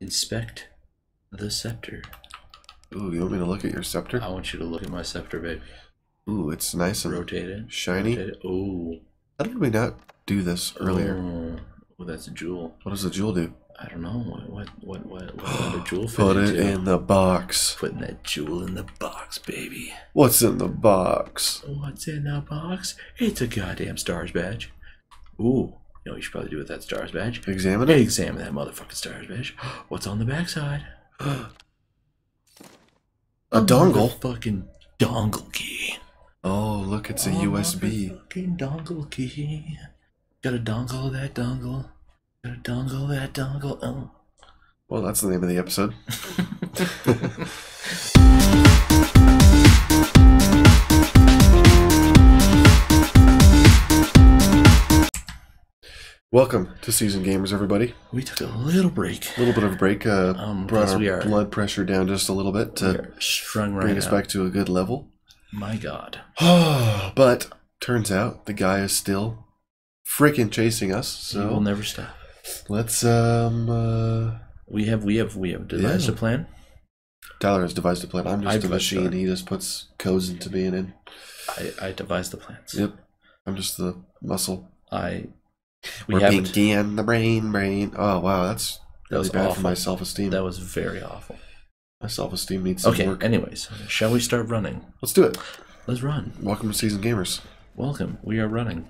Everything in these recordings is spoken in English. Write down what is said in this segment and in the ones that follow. Inspect the scepter. Ooh, you want me to look at your scepter? I want you to look at my scepter, baby. Ooh, it's nice and rotated. Shiny. Rotate. Ooh. How did we not do this earlier? Ooh. Well, that's a jewel. What does a jewel do? I don't know. What a jewel fit into? Put it in the box. Putting that jewel in the box, baby. What's in the box? What's in the box? It's a goddamn stars badge. Ooh. You know what you should probably do with that stars badge? Examine it? Examine that motherfucking stars badge. What's on the backside? A dongle? Fucking dongle key. Oh, look, it's a USB. Fucking dongle key. Gotta dongle that dongle. Gotta dongle that dongle. Oh. Well, that's the name of the episode. Welcome to Seasoned Gamers, everybody. We took a little break. A little bit of a break. Brought our blood pressure down just a little bit to bring us back to a good level. My God. But turns out the guy is still freaking chasing us, so we'll never stop. Let's we have devised a plan. Tyler has devised a plan. I'm just a machine. He just puts codes into being in. I devise the plans. Yep. I'm just the muscle. We're the brain. Oh wow, that's really bad for my self-esteem. That was very awful. My self-esteem needs some work. Anyways, shall we start running? Let's do it. Let's run. Welcome to Seasoned Gamers. Welcome. We are running.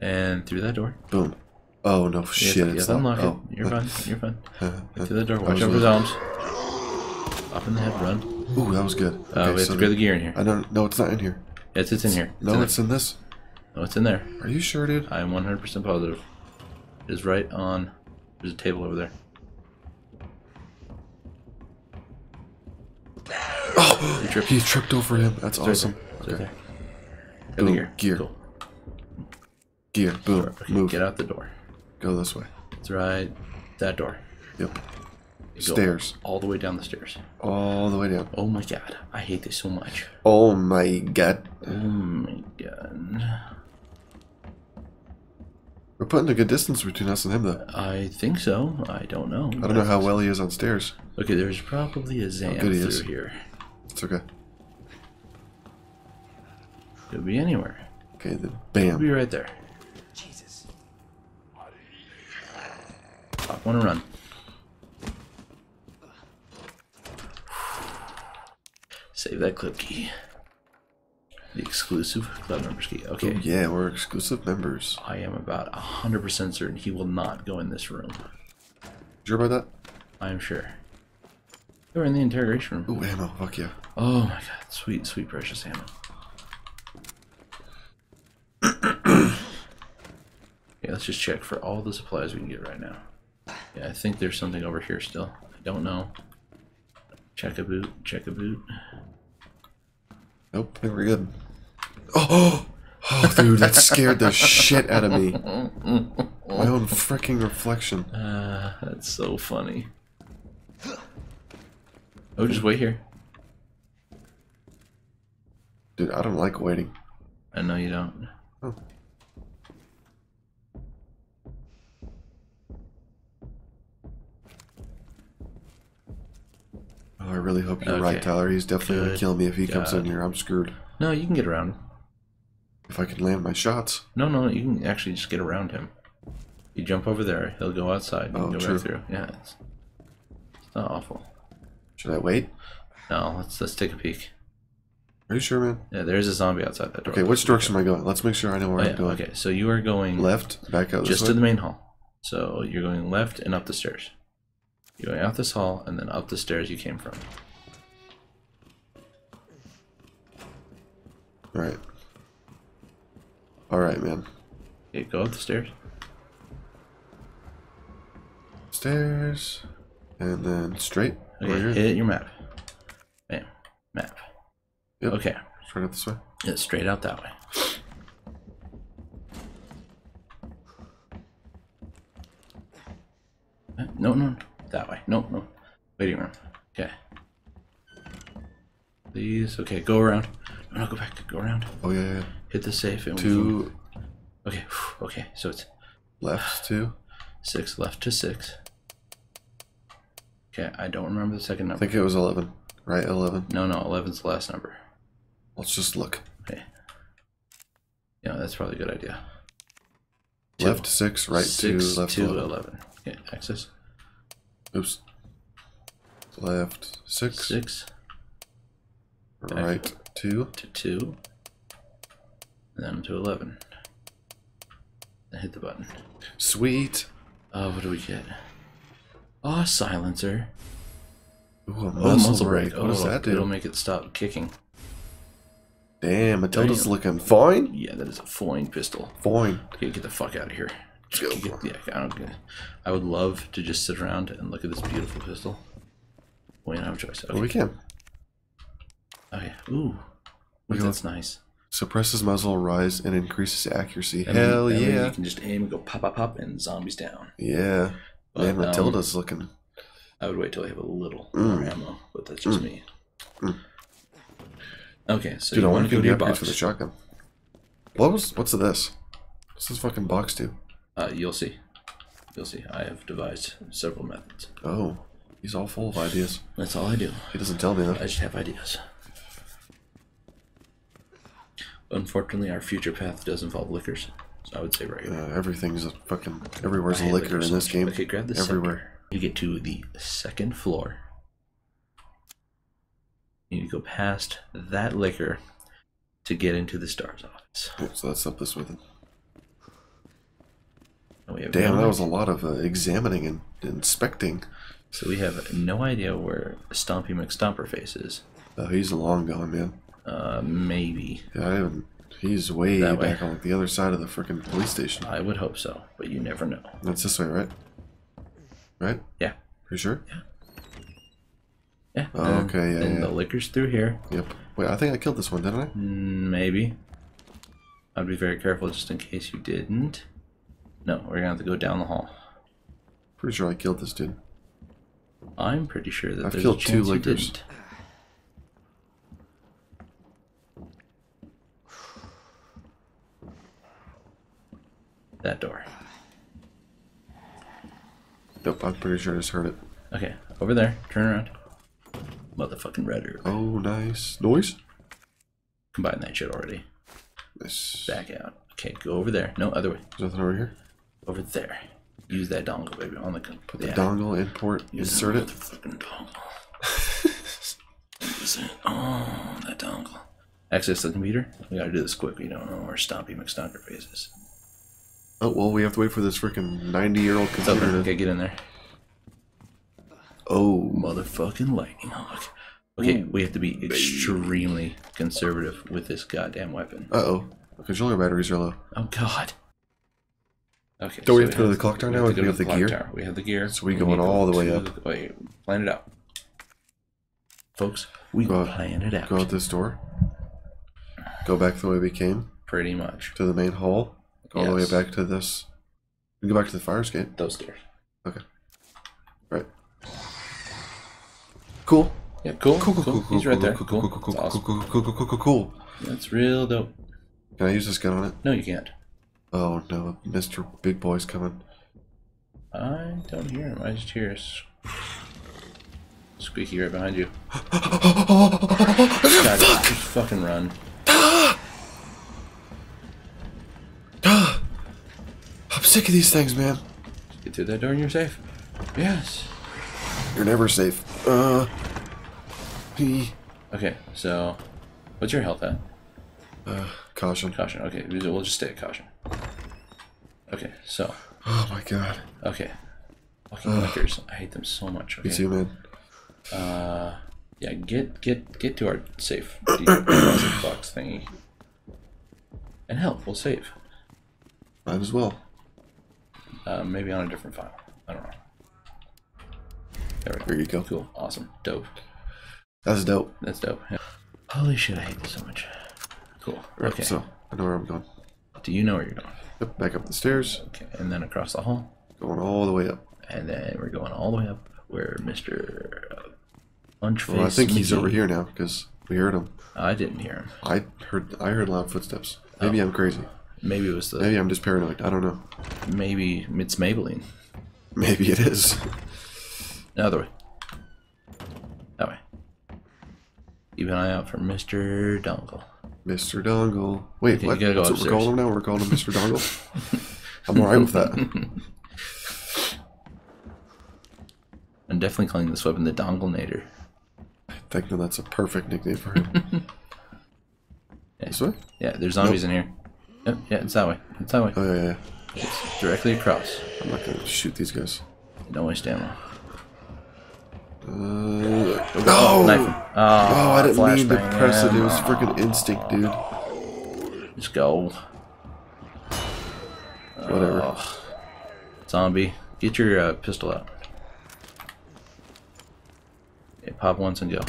And through that door. Boom. Oh, no, shit. It's unlock it. You're fine. You're fine. Through that door. Watch out for the arms. Up in the head. Run. Ooh, that was good. Okay, we have to grab the gear in here. I don't. No, it's not in here. Yes, it's in here. No, it's in this. No, it's in there. Are you sure, dude? I am 100% positive. It is right on. There's a table over there. Oh, he tripped over him. That's awesome. Okay. Boom. Gear. Cool. Gear, boom, okay, move. Get out the door. Go this way. That's right. That door. Yep. Stairs. All the way down the stairs. All the way down. Oh my God. I hate this so much. Oh my God. Oh my God. We're putting a good distance between us and him, though. I think so. I don't know. I don't know how well he is on stairs. Okay, there's probably a Zan through here. It's okay. Could be anywhere. Okay, then bam. Could be right there. I want to run. Save that clip key. The exclusive club members key. Okay. Ooh, yeah, we're exclusive members. I am about 100% certain he will not go in this room. Sure about that? I am sure. We're in the interrogation room. Ooh, ammo. Fuck yeah. Oh my God. Sweet, sweet, precious ammo. Okay, let's just check for all the supplies we can get right now. Yeah, I think there's something over here still. I don't know. Check a boot. Check a boot. Nope, I think we're good. Oh, oh dude, that scared the shit out of me. My own freaking reflection. That's so funny. Oh, just wait here. Dude, I don't like waiting. I know you don't. Oh. Oh, I really hope you're right, Tyler. He's definitely going to kill me if he comes in here. I'm screwed. No, you can get around. If I can land my shots. No, no, you can actually just get around him. You jump over there, he'll go outside. You can go right through. Yeah, it's not awful. Should I wait? No, let's take a peek. Are you sure, man? Yeah, there's a zombie outside that door. Okay, which direction am I going? Let's make sure I know where I'm going. Okay, so you are going left, back out just to the main hall. So you're going left and up the stairs. You're going out this hall and then up the stairs you came from. Right. Alright, man. Okay, go up the stairs. Stairs. And then straight. Okay, over here. Hit your map. Bam. Map. Yep. Okay. Straight out this way? Yeah, straight out that way. No, no. That way. No, no. Waiting room. Okay. Please. Okay, go around. No, no, go back. Go around. Oh, yeah, yeah. Hit the safe. And two. Okay, okay. So it's... Left to... 6, left to 6. Okay, I don't remember the second number. I think it was 11, right? 11. No, 11's the last number. Let's just look. Okay. Yeah, that's probably a good idea. Left 6, right 2, left 11. Okay, access. Oops. Left 6. 6. Right 2. To 2. And then to 11. And hit the button. Sweet. Oh, what do we get? Oh, silencer. Ooh, a muzzle brake. What does that do? It'll make it stop kicking. Damn, Matilda's looking fine. Yeah, that is a fine pistol. Fine. Okay, get the fuck out of here. Let's go. Yeah, I don't care. I would love to just sit around and look at this beautiful pistol. We don't have a choice. Okay. Well, we can. Okay. Ooh. Look, that's nice. Suppresses muzzle rise and increases accuracy. And hell yeah. You can just aim and go pop, pop, pop, and zombies down. Yeah. But, man, Matilda's looking. I would wait till I have a little more ammo, but that's just me. Okay, so dude, I want to go to your box for the shotgun. What's this? What's this fucking box do? You'll see. You'll see. I have devised several methods. Oh, he's all full of ideas. That's all I do. He doesn't tell me though. I just have ideas. Unfortunately, our future path does involve liquors, so I would say regular. Everything's a fucking everywhere's a liquor in this game. Okay, grab this. Everywhere. You get to the second floor. You need to go past that liquor to get into the star's office. Yep, so that's up this with it. Damn, that was a lot of examining and inspecting. So we have no idea where Stompy McStomperface is. Oh, he's long gone, man. Maybe. Yeah, he's way back on the other side of the freaking police station. I would hope so, but you never know. That's this way, right? Right? Yeah. You sure? Yeah. Yeah. Oh, okay, yeah. And the liquor's through here. Yep. Wait, I think I killed this one, didn't I? Maybe. I'd be very careful just in case you didn't. No, we're gonna have to go down the hall. Pretty sure I killed this dude. I'm pretty sure that I've killed two liquors. That door. Nope, I'm pretty sure I just heard it. Okay, over there. Turn around. Motherfucking red herb. Oh, nice. Noise? Combine that shit already. Nice. Back out. Okay, go over there. No, other way. There's nothing over here? Over there. Use that dongle, baby. On the gun. Put the dongle, import, insert it. Motherfucking dongle. Oh, that dongle. Access the computer. We gotta do this quick. We don't know where Stompy McStomperface is. Oh, well, we have to wait for this freaking 90-year-old computer. Okay, get in there. Oh, motherfucking lightning hawk. Okay, we have to be extremely conservative with this goddamn weapon. Uh-oh. The controller batteries are low. Oh, God. Okay. Don't so we have to go to the clock tower now? We have the gear? Tower. We have the gear. So we're going all the way up. Wait, plan it out. Folks, we plan it out. Go out this door. Go back the way we came. Pretty much. To the main hall. Go all the way back to this. We go back to the fire escape. Those stairs. Okay. Right. Cool. Yeah, cool. He's right there. Cool. That's real dope. Can I use this gun on it? No, you can't. Oh no, Mr. Big Boy's coming. I don't hear him. I just hear a squeaky right behind you. God, just fucking run. I'm sick of these things, man. Just get through that door and you're safe. Yes. You're never safe. Okay, so what's your health at? Caution. Caution. Okay, we'll just stay at caution. Okay, so. Oh my god. Okay. Fucking liquors. I hate them so much. Okay. Me too, man. Yeah. Get to our safe deposit box thingy. And help. We'll save. Might as well. Maybe on a different file. I don't know. There we go. There you go. Cool. Awesome. Dope. That's dope. That's dope. Yeah. Holy shit, I hate this so much. Cool. Right, okay. So, I know where I'm going. Do you know where you're going? Yep, back up the stairs. Okay, and then across the hall. Going all the way up. And then we're going all the way up where Mr. Punchface... Well, I think he's over here now, because we heard him. I didn't hear him. I heard loud footsteps. Maybe I'm crazy. Maybe it was the... Maybe I'm just paranoid. I don't know. Maybe it's Maybelline. Maybe it is. The other way. Keep an eye out for Mr. Dongle. Mr. Dongle. Wait, what? That's what we're calling him now? We're calling him Mr. Dongle? I'm alright with that. I'm definitely calling this weapon the Dongle-nator. I think that that's a perfect nickname for him. Yeah. This way? Yeah, there's zombies in here. Yep, yeah, it's that way. It's that way. Oh, yeah, yeah. It's directly across. I'm not going to shoot these guys. Don't waste ammo. No! Knife him. Oh, I didn't mean to press it. It was freaking instinct, dude. Just go. Whatever. Zombie, get your pistol out. Okay, pop once and go.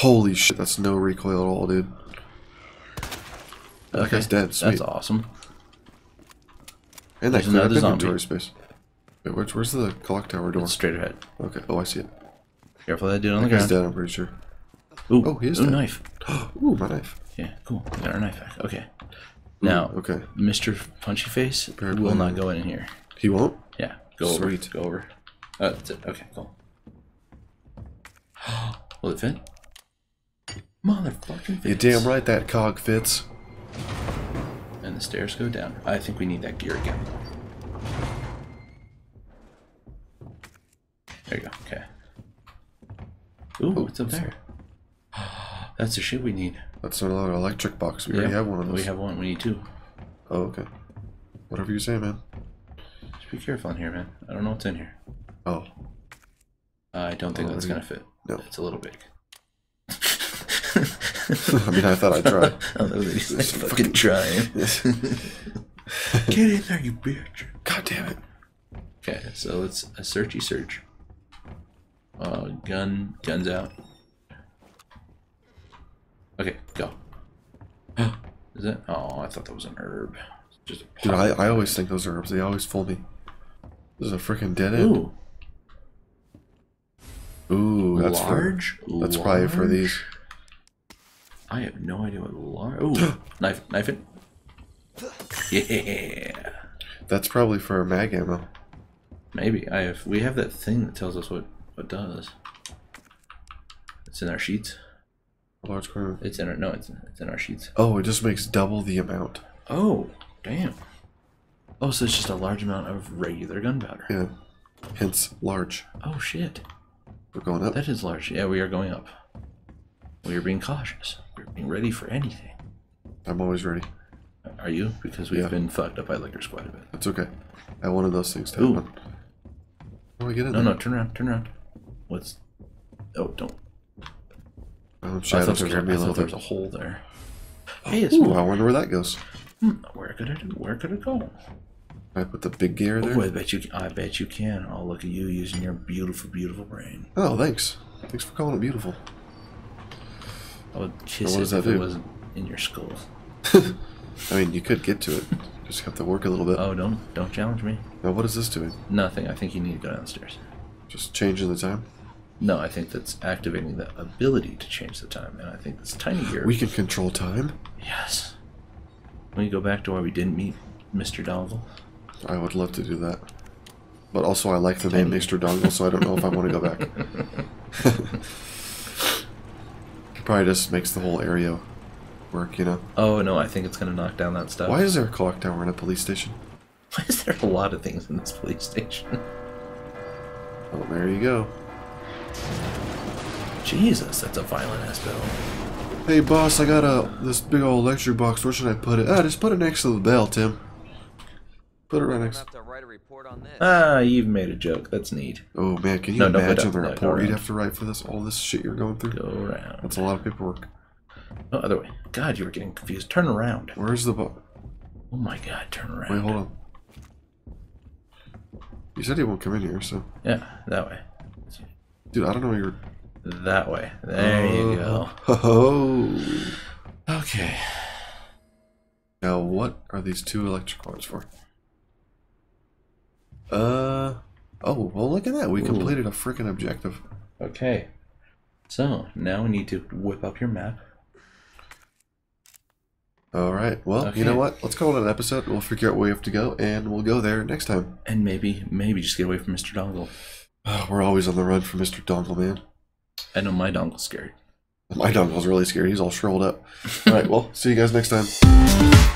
Holy shit, that's no recoil at all, dude. Okay. That guy's dead. Sweet. That's awesome. And that cleared up inventory space. Wait, where's the clock tower door? It's straight ahead. Okay. Oh, I see it. Careful of that dude on the ground. He's dead, I'm pretty sure. Ooh, oh, he is dead. Knife. Ooh, my knife. Yeah, cool. We got our knife back. Okay. Now, Mr. Punchy Face will not go in here. He won't? Yeah. Go over. Sweet. Go over. Oh, that's it. Okay, cool. Will it fit? Motherfucking fits. You're damn right that cog fits. And the stairs go down. I think we need that gear again. There you go. Okay. Ooh, what's up there? That's the shit we need. That's another electric box. We already have one of those. We have one. We need two. Oh, okay. Whatever you say, man. Just be careful in here, man. I don't know what's in here. Oh. I don't think that's going to fit. No. It's a little big. I mean, I thought I'd try. Oh, that lady's like fucking trying. Get in there, you bitch. God damn it. Okay, so let's a searchy search. Guns out. Okay, go. Is it? Oh, I thought that was an herb. Just a dude, I always think those are herbs. They always fool me. This is a freaking dead end. Ooh. Ooh, that's large. That's probably for these. I have no idea what large. Ooh, knife it. Yeah. That's probably for mag ammo. Maybe we have that thing that tells us what does. It's in our sheets. Large crew. It's in our it's in our sheets. Oh, it just makes double the amount. Oh, damn. Oh, so it's just a large amount of regular gunpowder. Yeah. Hence large. Oh shit. We're going up. That is large. Yeah, we are going up. We are being cautious. We're being ready for anything. I'm always ready. Are you? Because we've been fucked up by liquors quite a bit. That's okay. I wanted those things to happen. How do we get in there? No, turn around, turn around. What's... Oh, don't. Oh, shadows are going to be a little bit. There's a hole there. Hey, it's I wonder where that goes. Where could it go? I put the big gear there? Oh, I bet you can. I'll look at you using your beautiful, beautiful brain. Oh, thanks. Thanks for calling it beautiful. I would kiss it if it wasn't in your skull. I mean, you could get to it. Just have to work a little bit. Oh, don't challenge me. Now, what is this doing? Nothing. I think you need to go downstairs. Just changing the time? No, I think that's activating the ability to change the time, and I think that's tiny here. We can control time? Yes. Let me go back to why we didn't meet Mr. Dongle. I would love to do that. But also, I like the name Mr. Dongle, so I don't know if I want to go back. It probably just makes the whole area work, you know? Oh, no, I think it's going to knock down that stuff. Why is there a clock tower in a police station? Why is there a lot of things in this police station? Well, there you go. Jesus, that's a violent-ass battle. Hey, boss, I got this big old lecture box. Where should I put it? Ah, just put it next to the bell, Tim. Put it right next. Ah, you've made a joke. That's neat. Oh, man, can you imagine the report you'd have to write for this? All this shit you're going through? Go around. That's a lot of paperwork. No, other way. God, you were getting confused. Turn around. Where's the box? Oh, my God, turn around. Wait, hold on. You said he won't come in here, so... Yeah, that way. Dude, I don't know you're... That way. There you go. Oh. Okay. Now, what are these two electric cords for? Oh, well, look at that. We completed a freaking objective. Okay. So, now we need to whip up your map. Alright, well, you know what? Let's call it an episode. We'll figure out where we have to go, and we'll go there next time. And maybe just get away from Mr. Dongle. Oh, we're always on the run from Mr. Dongle, man. I know my Dongle's scared. My dog was really scared. He's all shriveled up. All right, well, see you guys next time.